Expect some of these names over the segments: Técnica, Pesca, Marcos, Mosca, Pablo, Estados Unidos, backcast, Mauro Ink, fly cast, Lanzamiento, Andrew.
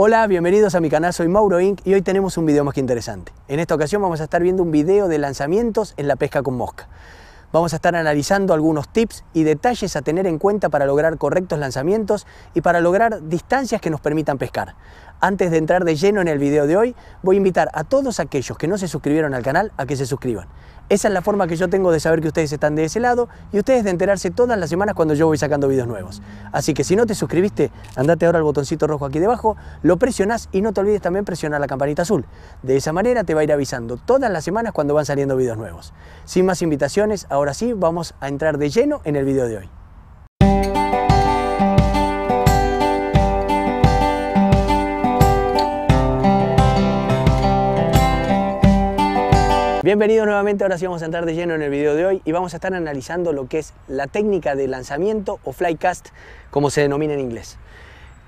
Hola, bienvenidos a mi canal, soy Mauro Ink y hoy tenemos un video más que interesante. En esta ocasión vamos a estar viendo un video de lanzamientos en la pesca con mosca. Vamos a estar analizando algunos tips y detalles a tener en cuenta para lograr correctos lanzamientos y para lograr distancias que nos permitan pescar. Antes de entrar de lleno en el video de hoy, voy a invitar a todos aquellos que no se suscribieron al canal a que se suscriban. Esa es la forma que yo tengo de saber que ustedes están de ese lado y ustedes de enterarse todas las semanas cuando yo voy sacando videos nuevos. Así que si no te suscribiste, andate ahora al botoncito rojo aquí debajo, lo presionás y no te olvides también presionar la campanita azul. De esa manera te va a ir avisando todas las semanas cuando van saliendo videos nuevos. Sin más invitaciones, ahora sí, vamos a entrar de lleno en el video de hoy. Bienvenidos nuevamente, ahora sí vamos a entrar de lleno en el video de hoy y vamos a estar analizando lo que es la técnica de lanzamiento o fly cast, como se denomina en inglés.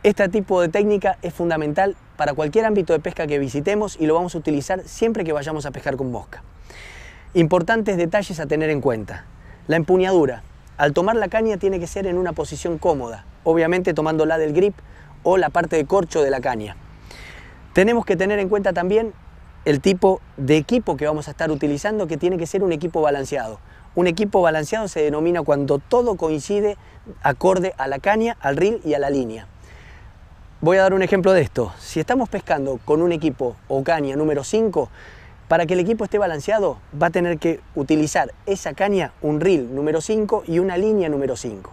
Este tipo de técnica es fundamental para cualquier ámbito de pesca que visitemos y lo vamos a utilizar siempre que vayamos a pescar con mosca. Importantes detalles a tener en cuenta. La empuñadura. Al tomar la caña tiene que ser en una posición cómoda, obviamente tomándola del grip o la parte de corcho de la caña. Tenemos que tener en cuenta también el tipo de equipo que vamos a estar utilizando, que tiene que ser un equipo balanceado. Un equipo balanceado se denomina cuando todo coincide acorde a la caña, al reel y a la línea. Voy a dar un ejemplo de esto. Si estamos pescando con un equipo o caña número 5, para que el equipo esté balanceado va a tener que utilizar esa caña, un reel número 5 y una línea número 5.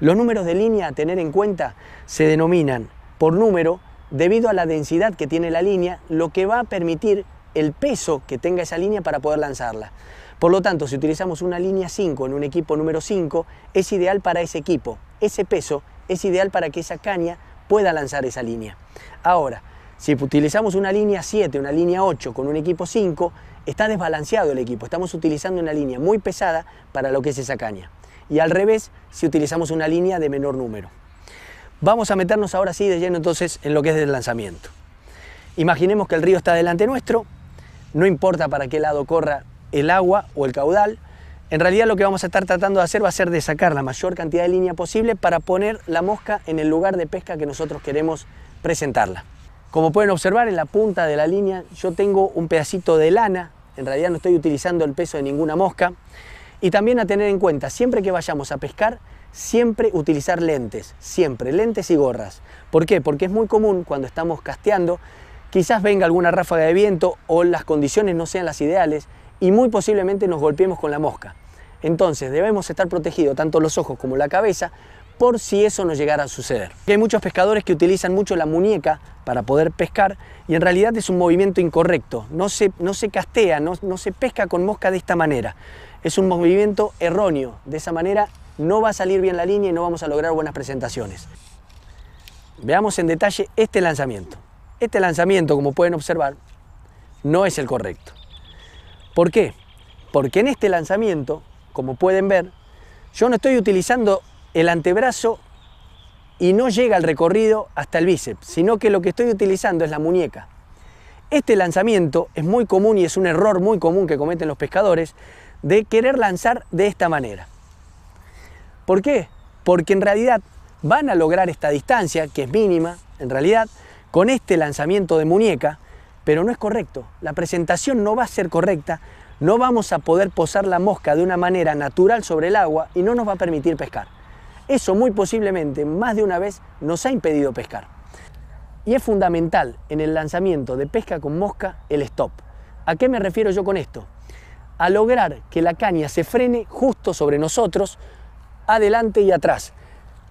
Los números de línea a tener en cuenta se denominan por número debido a la densidad que tiene la línea, lo que va a permitir el peso que tenga esa línea para poder lanzarla. Por lo tanto, si utilizamos una línea 5 en un equipo número 5, es ideal para ese equipo. Ese peso es ideal para que esa caña pueda lanzar esa línea. Ahora, si utilizamos una línea 7, una línea 8 con un equipo 5, está desbalanceado el equipo. Estamos utilizando una línea muy pesada para lo que es esa caña. Y al revés, si utilizamos una línea de menor número. Vamos a meternos ahora sí de lleno entonces en lo que es el lanzamiento. Imaginemos que el río está delante nuestro, no importa para qué lado corra el agua o el caudal, en realidad lo que vamos a estar tratando de hacer va a ser de sacar la mayor cantidad de línea posible para poner la mosca en el lugar de pesca que nosotros queremos presentarla. Como pueden observar, en la punta de la línea yo tengo un pedacito de lana, en realidad no estoy utilizando el peso de ninguna mosca. Y también a tener en cuenta, siempre que vayamos a pescar, siempre utilizar lentes, siempre lentes y gorras. ¿Por qué? Porque es muy común cuando estamos casteando, quizás venga alguna ráfaga de viento o las condiciones no sean las ideales y muy posiblemente nos golpeemos con la mosca. Entonces debemos estar protegidos tanto los ojos como la cabeza por si eso nos llegara a suceder. Hay muchos pescadores que utilizan mucho la muñeca para poder pescar y en realidad es un movimiento incorrecto. No se castea, no se pesca con mosca de esta manera. Es un movimiento erróneo, de esa manera no va a salir bien la línea y no vamos a lograr buenas presentaciones. Veamos en detalle este lanzamiento. Este lanzamiento, como pueden observar, no es el correcto. ¿Por qué? Porque en este lanzamiento, como pueden ver, yo no estoy utilizando el antebrazo y no llega el recorrido hasta el bíceps, sino que lo que estoy utilizando es la muñeca. Este lanzamiento es muy común y es un error muy común que cometen los pescadores de querer lanzar de esta manera. ¿Por qué? Porque en realidad van a lograr esta distancia, que es mínima, en realidad, con este lanzamiento de muñeca, pero no es correcto. La presentación no va a ser correcta, no vamos a poder posar la mosca de una manera natural sobre el agua y no nos va a permitir pescar. Eso muy posiblemente, más de una vez, nos ha impedido pescar. Y es fundamental en el lanzamiento de pesca con mosca el stop. ¿A qué me refiero yo con esto? A lograr que la caña se frene justo sobre nosotros, adelante y atrás.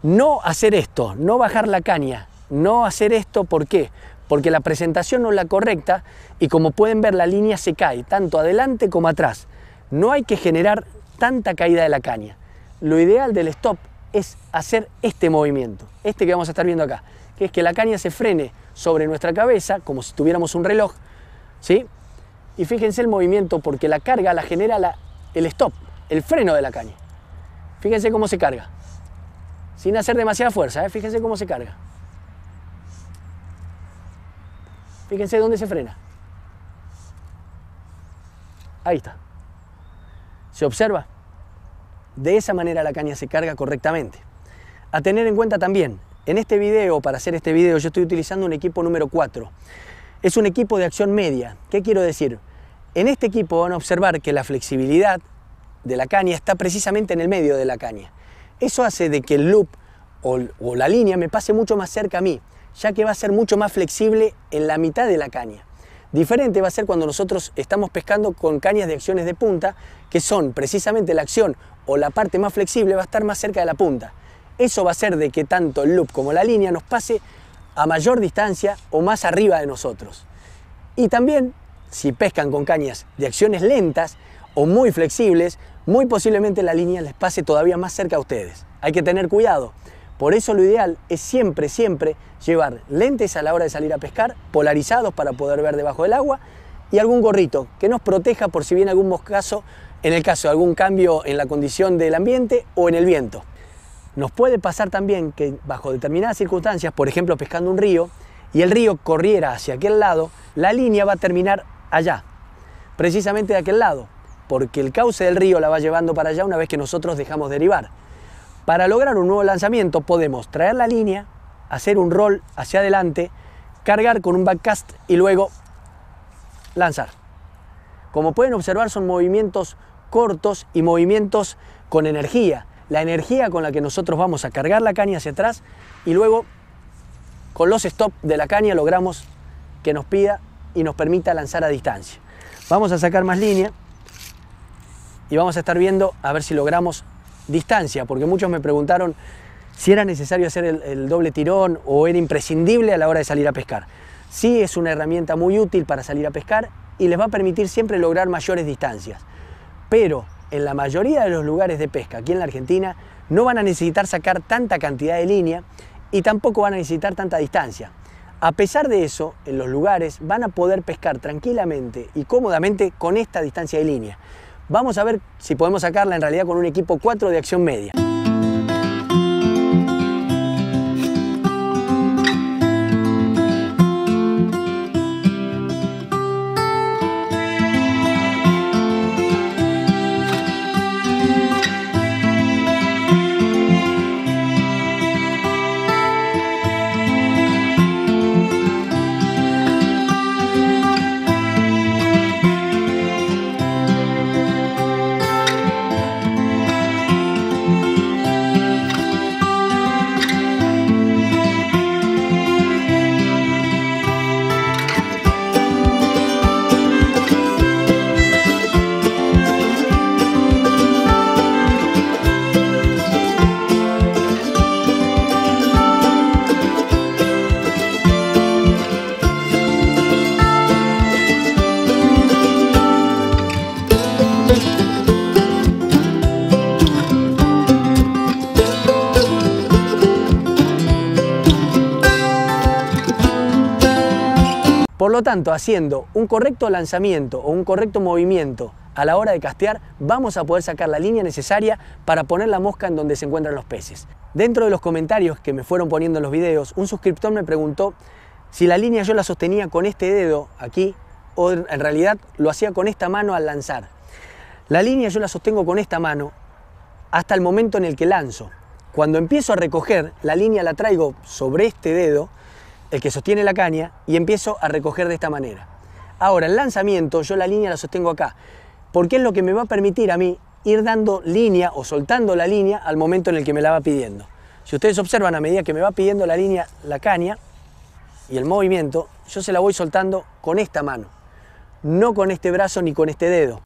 No hacer esto, no bajar la caña, no hacer esto, ¿por qué? Porque la presentación no es la correcta y como pueden ver la línea se cae, tanto adelante como atrás. No hay que generar tanta caída de la caña. Lo ideal del stop es hacer este movimiento, este que vamos a estar viendo acá, que es que la caña se frene sobre nuestra cabeza, como si tuviéramos un reloj, ¿sí? Y fíjense el movimiento, porque la carga la genera el stop, el freno de la caña. Fíjense cómo se carga, sin hacer demasiada fuerza, ¿eh? Fíjense cómo se carga. Fíjense dónde se frena. Ahí está. ¿Se observa? De esa manera la caña se carga correctamente. A tener en cuenta también, En este video, para hacer este video, yo estoy utilizando un equipo número 4. Es un equipo de acción media. ¿Qué quiero decir? En este equipo van a observar que la flexibilidad de la caña está precisamente en el medio de la caña. Eso hace de que el loop o la línea me pase mucho más cerca a mí, ya que va a ser mucho más flexible en la mitad de la caña. Diferente va a ser cuando nosotros estamos pescando con cañas de acciones de punta, que son precisamente la acción o la parte más flexible va a estar más cerca de la punta. Eso va a hacer de que tanto el loop como la línea nos pase a mayor distancia o más arriba de nosotros. Y también, si pescan con cañas de acciones lentas o muy flexibles, muy posiblemente la línea les pase todavía más cerca a ustedes. Hay que tener cuidado. Por eso lo ideal es siempre, siempre llevar lentes a la hora de salir a pescar, polarizados para poder ver debajo del agua, y algún gorrito que nos proteja por si viene algún moscazo, en el caso de algún cambio en la condición del ambiente o en el viento. Nos puede pasar también que bajo determinadas circunstancias, por ejemplo pescando un río, y el río corriera hacia aquel lado, la línea va a terminar allá, precisamente de aquel lado, porque el cauce del río la va llevando para allá una vez que nosotros dejamos derivar. Para lograr un nuevo lanzamiento podemos traer la línea, hacer un roll hacia adelante, cargar con un backcast y luego lanzar. Como pueden observar, son movimientos cortos y movimientos con energía. La energía con la que nosotros vamos a cargar la caña hacia atrás y luego con los stops de la caña logramos que nos pida y nos permita lanzar a distancia. Vamos a sacar más línea y vamos a estar viendo a ver si logramos distancia, porque muchos me preguntaron si era necesario hacer el doble tirón o era imprescindible a la hora de salir a pescar. Sí, es una herramienta muy útil para salir a pescar y les va a permitir siempre lograr mayores distancias, pero en la mayoría de los lugares de pesca aquí en la Argentina no van a necesitar sacar tanta cantidad de línea y tampoco van a necesitar tanta distancia. A pesar de eso, en los lugares van a poder pescar tranquilamente y cómodamente con esta distancia de línea. Vamos a ver si podemos sacarla en realidad con un equipo 4 de acción media. Por lo tanto, haciendo un correcto lanzamiento o un correcto movimiento a la hora de castear, vamos a poder sacar la línea necesaria para poner la mosca en donde se encuentran los peces. Dentro de los comentarios que me fueron poniendo en los videos, un suscriptor me preguntó si la línea yo la sostenía con este dedo aquí o en realidad lo hacía con esta mano al lanzar. La línea yo la sostengo con esta mano hasta el momento en el que lanzo. Cuando empiezo a recoger, la línea la traigo sobre este dedo, el que sostiene la caña, y empiezo a recoger de esta manera. Ahora, el lanzamiento, yo la línea la sostengo acá, porque es lo que me va a permitir a mí ir dando línea o soltando la línea al momento en el que me la va pidiendo. Si ustedes observan, a medida que me va pidiendo la línea, la caña y el movimiento, yo se la voy soltando con esta mano, no con este brazo ni con este dedo.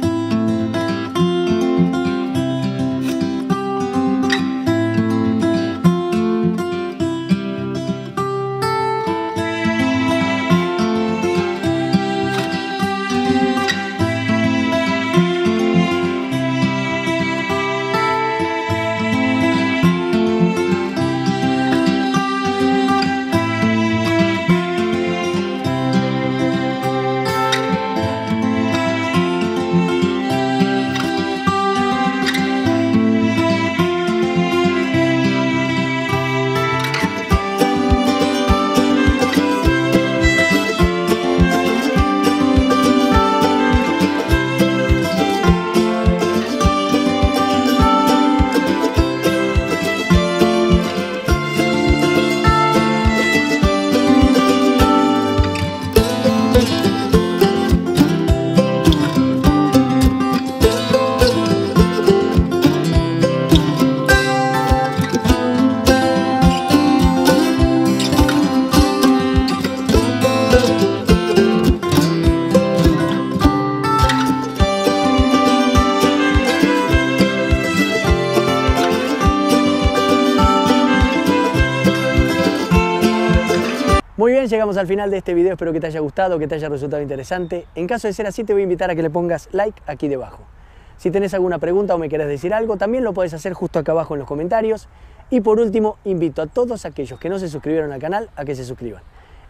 Muy bien, llegamos al final de este video, espero que te haya gustado, que te haya resultado interesante. En caso de ser así, te voy a invitar a que le pongas like aquí debajo. Si tenés alguna pregunta o me querés decir algo, también lo podés hacer justo acá abajo en los comentarios. Y por último, invito a todos aquellos que no se suscribieron al canal a que se suscriban.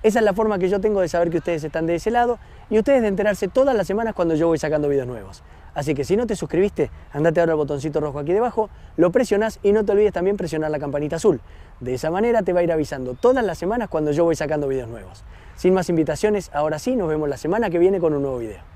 Esa es la forma que yo tengo de saber que ustedes están de ese lado y ustedes de enterarse todas las semanas cuando yo voy sacando videos nuevos. Así que si no te suscribiste, andate ahora al botoncito rojo aquí debajo, lo presionás y no te olvides también presionar la campanita azul. De esa manera te va a ir avisando todas las semanas cuando yo voy sacando videos nuevos. Sin más invitaciones, ahora sí, nos vemos la semana que viene con un nuevo video.